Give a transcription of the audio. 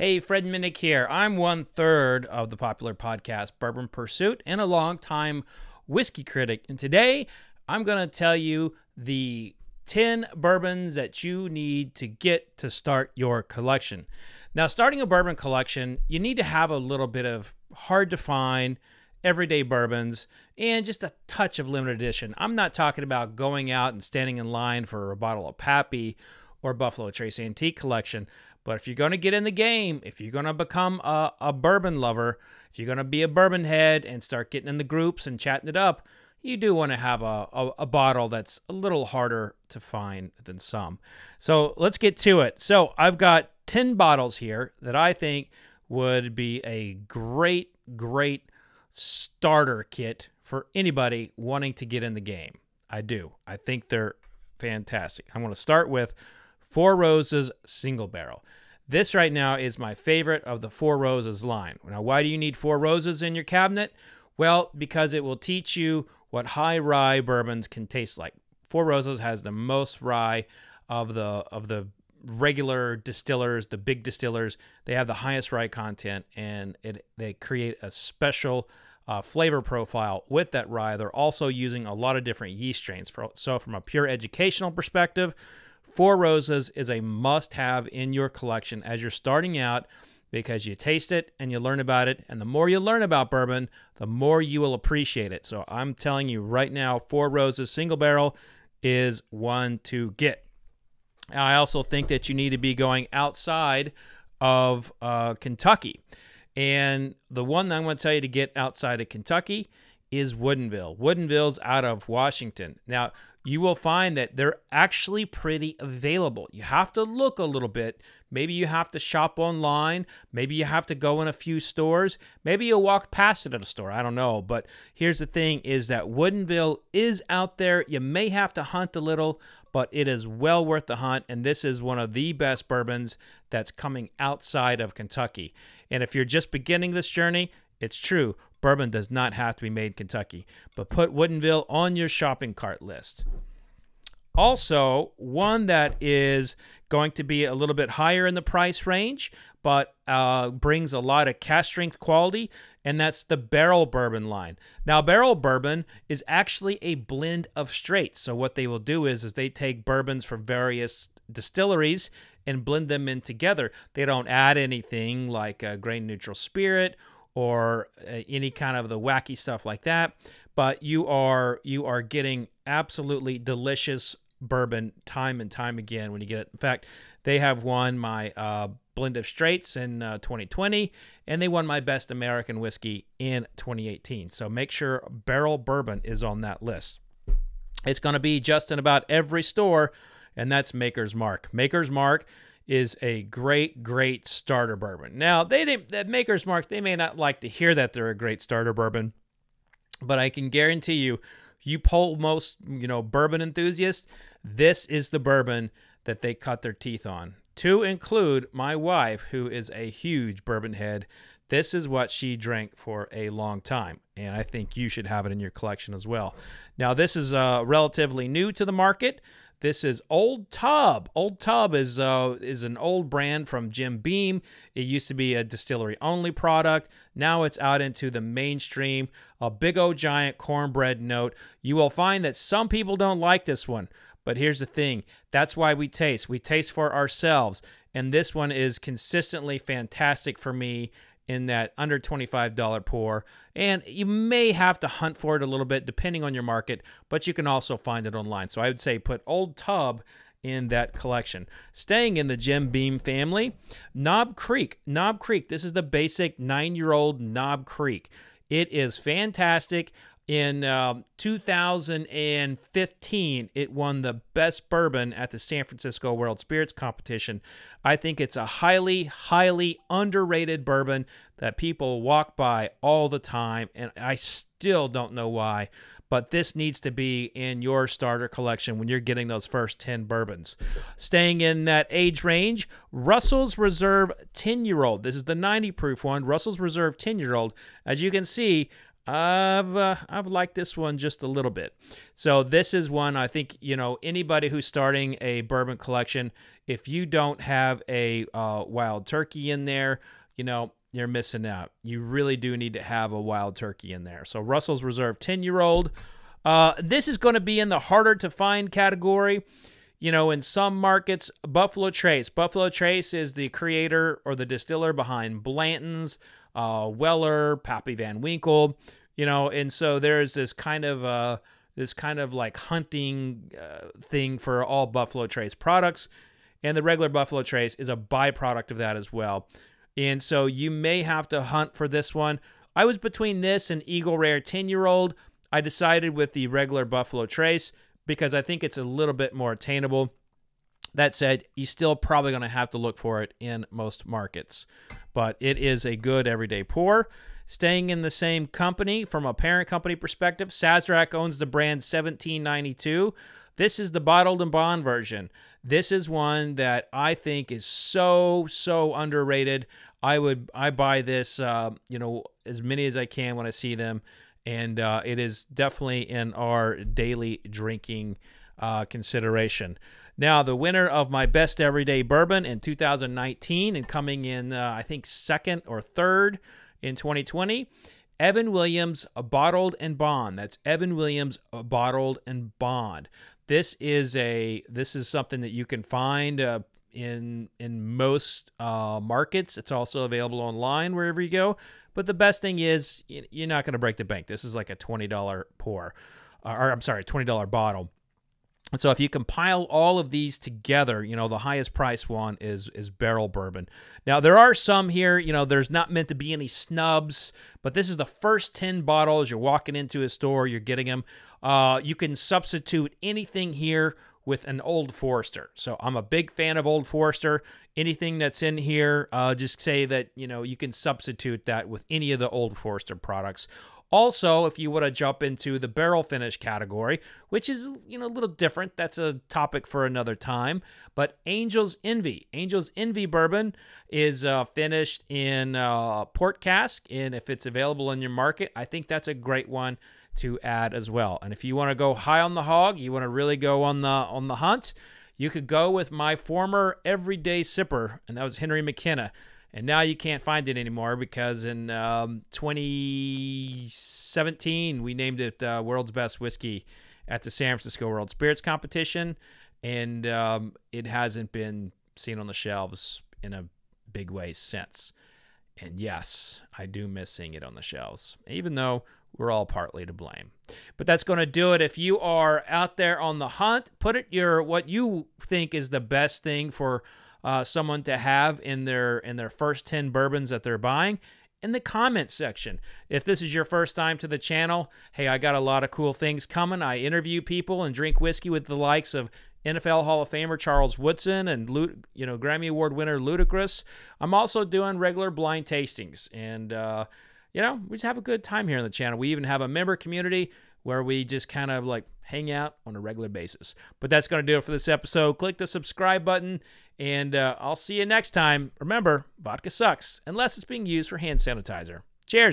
Hey, Fred Minnick here. I'm one-third of the popular podcast Bourbon Pursuit and a long-time whiskey critic. And today, I'm going to tell you the 10 bourbons that you need to get to start your collection. Now, starting a bourbon collection, you need to have a little bit of hard-to-find, everyday bourbons, and just a touch of limited edition. I'm not talking about going out and standing in line for a bottle of Pappy or Buffalo Trace Antique Collection. But if you're going to get in the game, if you're going to become a bourbon lover, if you're going to be a bourbon head and start getting in the groups and chatting it up, you do want to have a bottle that's a little harder to find than some. So let's get to it. So I've got 10 bottles here that I think would be a great, great starter kit for anybody wanting to get in the game. I do. I think they're fantastic. I'm going to start with Four Roses Single Barrel. This right now is my favorite of the Four Roses line. Now, why do you need Four Roses in your cabinet? Well, because it will teach you what high rye bourbons can taste like. Four Roses has the most rye of the regular distillers, the big distillers. They have the highest rye content, and they create a special flavor profile with that rye. They're also using a lot of different yeast strains. So from a pure educational perspective, Four Roses is a must-have in your collection as you're starting out, because you taste it and you learn about it, and the more you learn about bourbon, the more you will appreciate it. So I'm telling you right now, Four Roses Single Barrel is one to get. I also think that you need to be going outside of Kentucky, and the one that I'm going to tell you to get outside of Kentucky is Woodinville. Woodinville's out of Washington. Now, you will find that they're actually pretty available. You have to look a little bit. Maybe you have to shop online. Maybe you have to go in a few stores. Maybe you'll walk past it at a store. I don't know. But here's the thing, is that Woodinville is out there. You may have to hunt a little, but it is well worth the hunt. And this is one of the best bourbons that's coming outside of Kentucky. And if you're just beginning this journey, it's true. Bourbon does not have to be made in Kentucky, but put Woodinville on your shopping cart list. Also, one that is going to be a little bit higher in the price range, but brings a lot of cask strength quality, and that's the Barrell Bourbon line. Now, Barrell Bourbon is actually a blend of straights. So what they will do is they take bourbons from various distilleries and blend them in together. They don't add anything like a grain-neutral spirit or any kind of the wacky stuff like that, but you are getting absolutely delicious bourbon time and time again when you get it. In fact, they have won my blend of straights in 2020, and they won my best American whiskey in 2018. So make sure Barrel Bourbon is on that list. It's going to be just in about every store, and that's Maker's Mark. Maker's Mark is a great, great starter bourbon. Now, that Maker's Mark, they may not like to hear that they're a great starter bourbon, but I can guarantee you, you poll most, bourbon enthusiasts, this is the bourbon that they cut their teeth on. To include my wife, who is a huge bourbon head, this is what she drank for a long time, and I think you should have it in your collection as well. Now, this is relatively new to the market. This is Old Tub. Old Tub is an old brand from Jim Beam. It used to be a distillery-only product. Now it's out into the mainstream, a big old giant cornbread note. You will find that some people don't like this one, but here's the thing. That's why we taste. We taste for ourselves, and this one is consistently fantastic for me in that under $25 pour, and you may have to hunt for it a little bit depending on your market, but you can also find it online. So I would say put Old Tub in that collection. Staying in the Jim Beam family, Knob Creek. Knob Creek, this is the basic 9-year-old Knob Creek. It is fantastic. In 2015, it won the best bourbon at the San Francisco World Spirits Competition. I think it's a highly, highly underrated bourbon that people walk by all the time, and I still don't know why, but this needs to be in your starter collection when you're getting those first 10 bourbons. Staying in that age range, Russell's Reserve 10-year-old. This is the 90 proof one, Russell's Reserve 10-year-old. As you can see, I've liked this one just a little bit. So this is one I think, you know, anybody who's starting a bourbon collection, if you don't have a Wild Turkey in there, you know, you're missing out. You really do need to have a Wild Turkey in there. So Russell's Reserve 10-year-old. This is going to be in the harder to find category. You know, in some markets, Buffalo Trace. Buffalo Trace is the creator or the distiller behind Blanton's, Weller, Pappy Van Winkle, you know, and so there's this kind of like hunting thing for all Buffalo Trace products, and the regular Buffalo Trace is a byproduct of that as well. And so you may have to hunt for this one. I was between this and Eagle Rare 10-year-old. I decided with the regular Buffalo Trace because I think it's a little bit more attainable. That said, you're still probably going to have to look for it in most markets. But it is a good everyday pour. Staying in the same company from a parent company perspective, Sazerac owns the brand 1792. This is the Bottled and Bond version. This is one that I think is so underrated. I buy this, you know, as many as I can when I see them. And it is definitely in our daily drinking consideration. Now, the winner of my Best Everyday Bourbon in 2019 and coming in, I think, second or third in 2020, Evan Williams Bottled and Bond. That's Evan Williams Bottled and Bond. This is something that you can find in most markets. It's also available online wherever you go. But the best thing is you're not going to break the bank. This is like a $20 pour, or I'm sorry, $20 bottle. And so if you compile all of these together, you know, the highest price one is Barrell Bourbon. Now, there are some here, you know, there's not meant to be any snubs, but this is the first 10 bottles. You're walking into a store, you're getting them. You can substitute anything here with an Old Forester. So I'm a big fan of Old Forester. Anything that's in here, just say that, you know, you can substitute that with any of the Old Forester products. Also, if you want to jump into the barrel finish category, which is, you know, a little different, that's a topic for another time. But Angel's Envy, Angel's Envy bourbon is finished in port cask, and if it's available in your market, I think that's a great one to add as well. And if you want to go high on the hog, you want to really go on the hunt, you could go with my former everyday sipper, and that was Henry McKenna. And now you can't find it anymore because in 2017, we named it World's Best Whiskey at the San Francisco World Spirits Competition. And it hasn't been seen on the shelves in a big way since. And yes, I do miss seeing it on the shelves, even though we're all partly to blame. But that's going to do it. If you are out there on the hunt, put it what you think is the best thing for someone to have in their first 10 bourbons that they're buying in the comments section. If this is your first time to the channel, hey, I got a lot of cool things coming. I interview people and drink whiskey with the likes of NFL Hall of Famer Charles Woodson and Grammy Award winner Ludacris. I'm also doing regular blind tastings, and you know, we just have a good time here on the channel. We even have a member community where we just kind of like hang out on a regular basis. But that's going to do it for this episode. Click the subscribe button, and I'll see you next time. Remember, vodka sucks unless it's being used for hand sanitizer. Cheers.